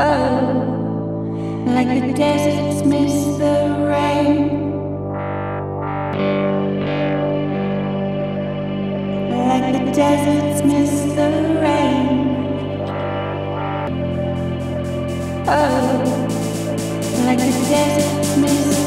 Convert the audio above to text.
oh, like the deserts miss the rain, like the deserts miss the rain, oh, like the deserts miss the rain.